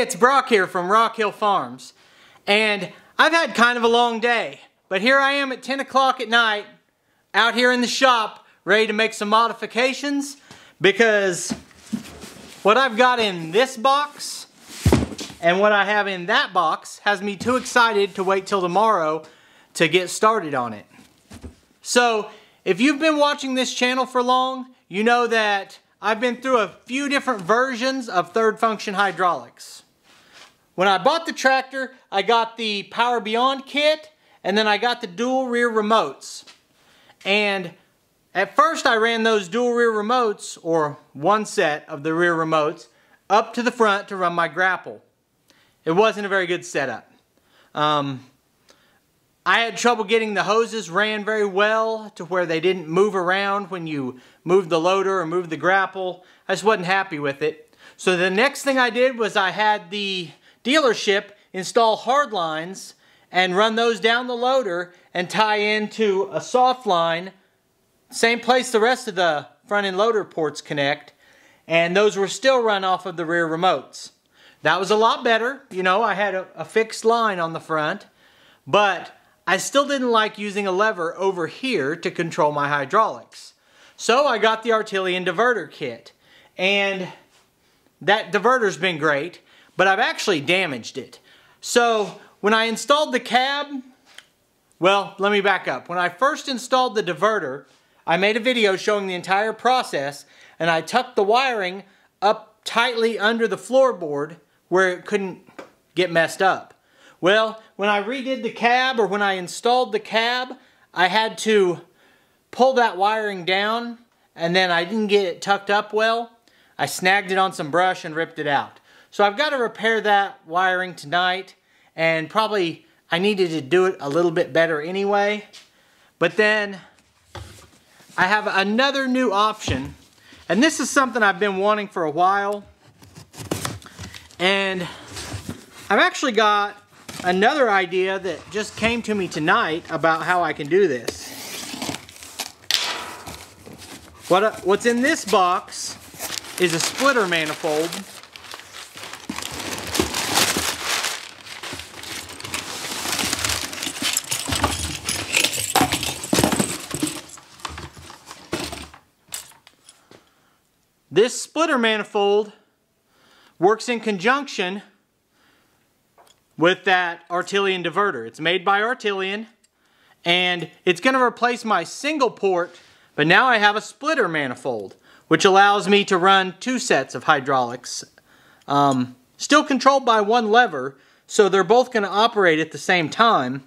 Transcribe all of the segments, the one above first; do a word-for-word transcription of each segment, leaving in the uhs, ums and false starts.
Hey, it's Brock here from Rock Hill Farms, and I've had kind of a long day, but here I am at ten o'clock at night out here in the shop ready to make some modifications because what I've got in this box and what I have in that box has me too excited to wait till tomorrow to get started on it. So if you've been watching this channel for long, you know that I've been through a few different versions of third function hydraulics. When I bought the tractor, I got the Power Beyond kit, and then I got the dual rear remotes. And at first I ran those dual rear remotes, or one set of the rear remotes, up to the front to run my grapple. It wasn't a very good setup. Um, I had trouble getting the hoses ran very well to where they didn't move around when you moved the loader or moved the grapple. I just wasn't happy with it. So the next thing I did was I had the dealership install hard lines and run those down the loader and tie into a soft line. Same place the rest of the front end loader ports connect. And those were still run off of the rear remotes. That was a lot better. You know, I had a, a fixed line on the front. But I still didn't like using a lever over here to control my hydraulics. So I got the Artillian diverter kit. And that diverter's been great, but I've actually damaged it. So when I installed the cab, well, let me back up. When I first installed the diverter, I made a video showing the entire process, and I tucked the wiring up tightly under the floorboard where it couldn't get messed up. Well, when I redid the cab, or when I installed the cab, I had to pull that wiring down, and then I didn't get it tucked up well. I snagged it on some brush and ripped it out. So I've got to repair that wiring tonight, and probably I needed to do it a little bit better anyway. But then I have another new option, and this is something I've been wanting for a while. And I've actually got another idea that just came to me tonight about how I can do this. What, what's in this box is a splitter manifold. This splitter manifold works in conjunction with that Artillian diverter. It's made by Artillian, and it's going to replace my single port, but now I have a splitter manifold, which allows me to run two sets of hydraulics, um, still controlled by one lever, so they're both going to operate at the same time,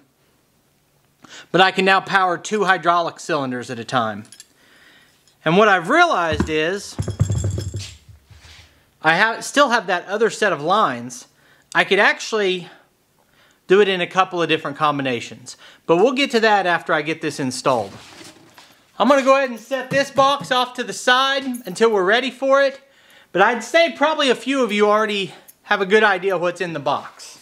but I can now power two hydraulic cylinders at a time. And what I've realized is, I have, still have that other set of lines. I could actually do it in a couple of different combinations, but we'll get to that after I get this installed. I'm going to go ahead and set this box off to the side until we're ready for it, but I'd say probably a few of you already have a good idea what's in the box.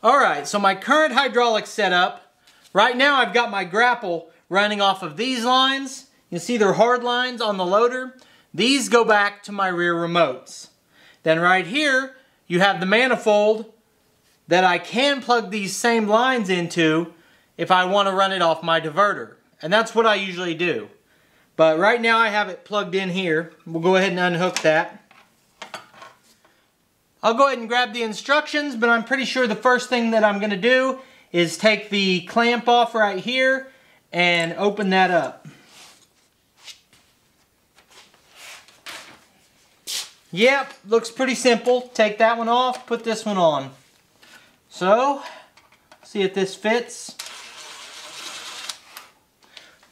Alright, so my current hydraulic setup, right now I've got my grapple running off of these lines. You see they're hard lines on the loader. These go back to my rear remotes. Then right here, you have the manifold that I can plug these same lines into if I want to run it off my diverter. And that's what I usually do. But right now I have it plugged in here. We'll go ahead and unhook that. I'll go ahead and grab the instructions, but I'm pretty sure the first thing that I'm going to do is take the clamp off right here and open that up. Yep, looks pretty simple. Take that one off, put this one on. So, see if this fits.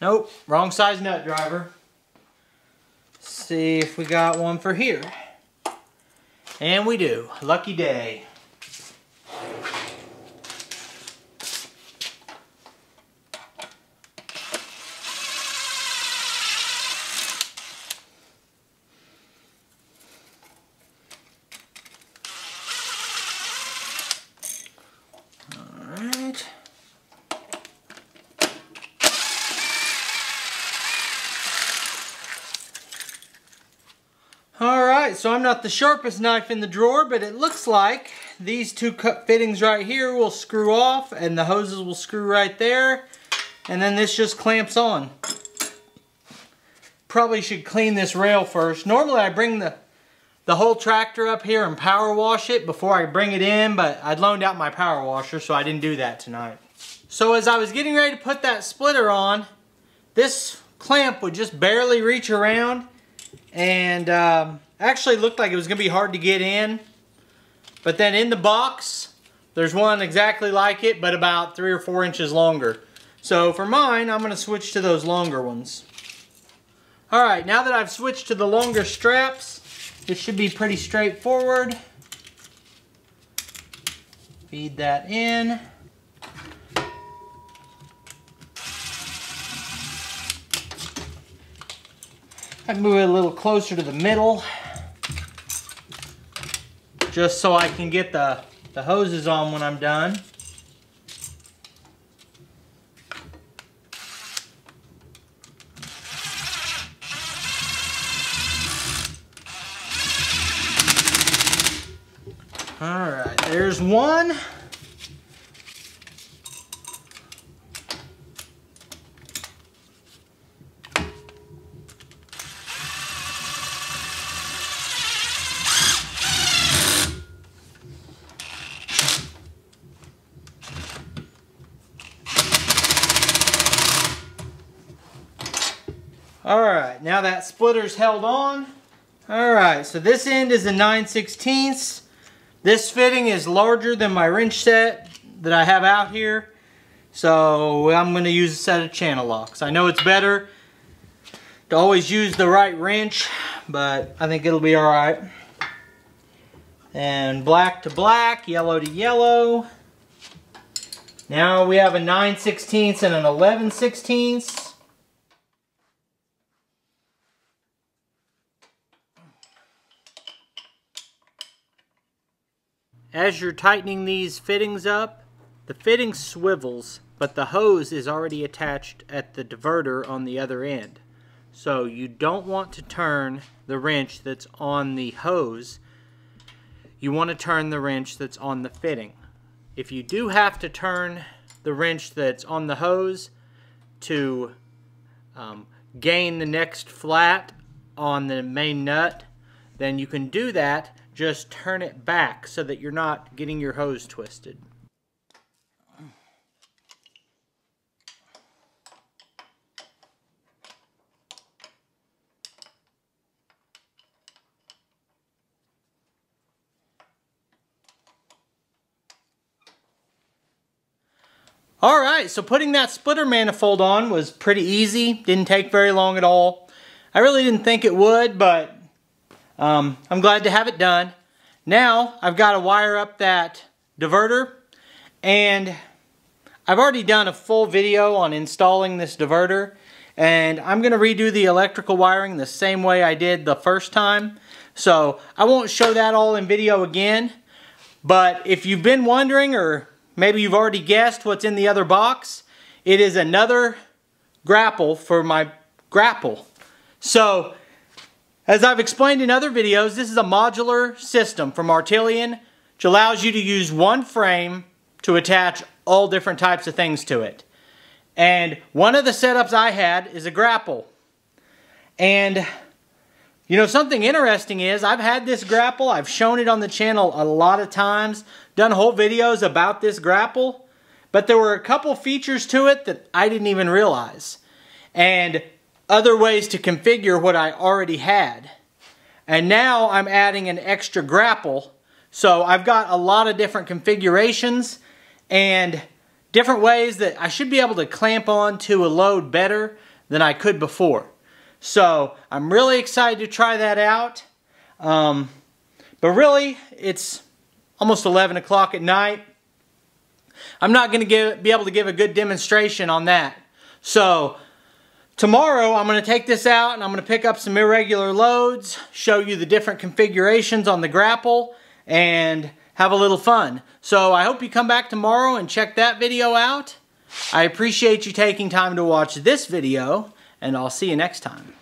Nope, wrong size nut driver. See if we got one for here. And we do. Lucky day. Alright, so I'm not the sharpest knife in the drawer, but it looks like these two cup fittings right here will screw off and the hoses will screw right there. And then this just clamps on. Probably should clean this rail first. Normally I bring the, the whole tractor up here and power wash it before I bring it in, but I'd loaned out my power washer, so I didn't do that tonight. So as I was getting ready to put that splitter on, this clamp would just barely reach around and um, actually looked like it was going to be hard to get in. But then in the box, there's one exactly like it, but about three or four inches longer. So for mine, I'm going to switch to those longer ones. Alright, now that I've switched to the longer straps, this should be pretty straightforward. Feed that in. I move it a little closer to the middle, just so I can get the, the hoses on when I'm done. All right, there's one. Alright, now that splitter's held on. Alright, so this end is a nine sixteenths. This fitting is larger than my wrench set that I have out here. So I'm going to use a set of channel locks. I know it's better to always use the right wrench, but I think it'll be alright. And black to black, yellow to yellow. Now we have a nine sixteenths and an eleven sixteenths. As you're tightening these fittings up, the fitting swivels, but the hose is already attached at the diverter on the other end. So you don't want to turn the wrench that's on the hose. You want to turn the wrench that's on the fitting. If you do have to turn the wrench that's on the hose to um, gain the next flat on the main nut, then you can do that. Just turn it back so that you're not getting your hose twisted. All right, so putting that splitter manifold on was pretty easy. Didn't take very long at all. I really didn't think it would, but Um, I'm glad to have it done. Now I've got to wire up that diverter, and I've already done a full video on installing this diverter, and I'm going to redo the electrical wiring the same way I did the first time. So I won't show that all in video again, but if you've been wondering, or maybe you've already guessed what's in the other box, it is another grapple for my grapple. So as I've explained in other videos, this is a modular system from Artillian, which allows you to use one frame to attach all different types of things to it. And one of the setups I had is a grapple. And, you know, something interesting is I've had this grapple, I've shown it on the channel a lot of times, done whole videos about this grapple, but there were a couple features to it that I didn't even realize. And other ways to configure what I already had. And now I'm adding an extra grapple. So I've got a lot of different configurations and different ways that I should be able to clamp on to a load better than I could before. So I'm really excited to try that out. Um, but really, it's almost eleven o'clock at night. I'm not going to be able to give a good demonstration on that. So tomorrow, I'm going to take this out and I'm going to pick up some irregular loads, show you the different configurations on the grapple, and have a little fun. So I hope you come back tomorrow and check that video out. I appreciate you taking time to watch this video, and I'll see you next time.